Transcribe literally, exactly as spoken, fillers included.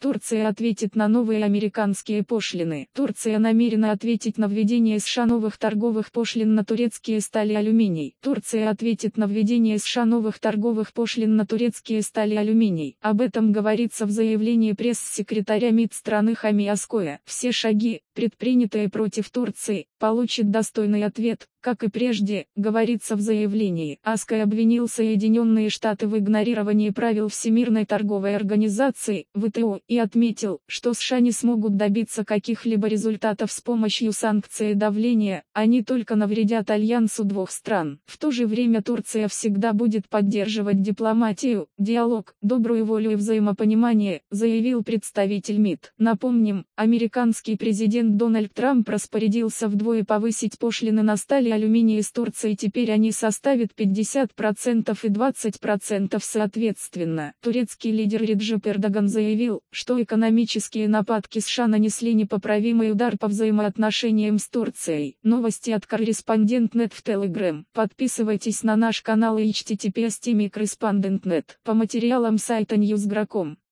Турция ответит на новые американские пошлины. Турция намерена ответить на введение США новых торговых пошлин на турецкие стали и алюминий. Турция ответит на введение США новых торговых пошлин на турецкие стали и алюминий. Об этом говорится в заявлении пресс-секретаря МИД страны Хами Аскоя. Все шаги, предпринятые против Турции, получат достойный ответ, как и прежде, говорится в заявлении. Аскоя обвинил Соединенные Штаты в игнорировании правил Всемирной торговой организации, вэ тэ о, и отметил, что США не смогут добиться каких-либо результатов с помощью санкций и давления, они только навредят альянсу двух стран. В то же время Турция всегда будет поддерживать дипломатию, диалог, добрую волю и взаимопонимание, заявил представитель МИД. Напомним, американский президент Дональд Трамп распорядился вдвое повысить пошлины на сталь и алюминий из Турции, теперь они составят пятьдесят процентов и двадцать процентов соответственно. Турецкий лидер Реджеп Эрдоган заявил, что экономические нападки США нанесли непоправимый удар по взаимоотношениям с Турцией. Новости от корреспондент точка нет в Telegram. Подписывайтесь на наш канал эйч ти ти пи эс точка тайм корреспондент точка нет по материалам сайта ньюс точка гра точка ком.